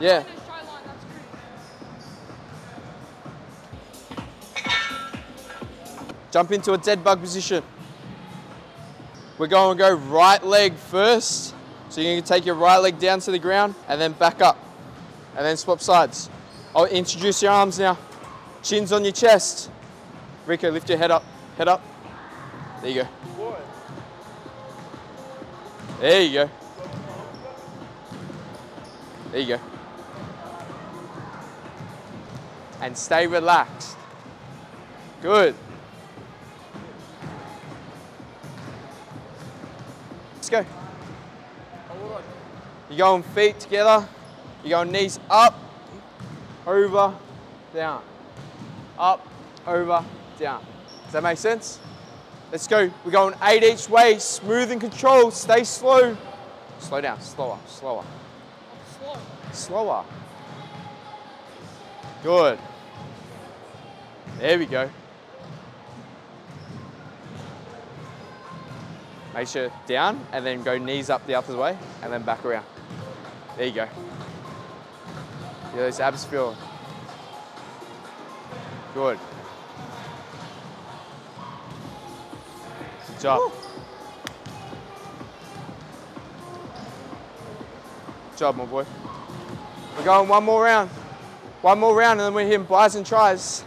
Yeah. Jump into a dead bug position. We're going to go right leg first. So you're going to take your right leg down to the ground and then back up. And then swap sides. I'll introduce your arms now. Chin's on your chest. Rico, lift your head up. Head up. There you go. There you go. There you go. And stay relaxed. Good. Let's go. You're going feet together. You're going knees up, over, down. Up, over, down. Does that make sense? Let's go. We're going 8 each way, smooth and controlled. Stay slow. Slow down, slower, slower. Slow. Slower. Good. There we go. Make sure down and then go knees up the other way and then back around. There you go. Yeah, those abs feel good. Good job. Woo. Good job, my boy. We're going one more round. One more round and then we're hitting buys and tries.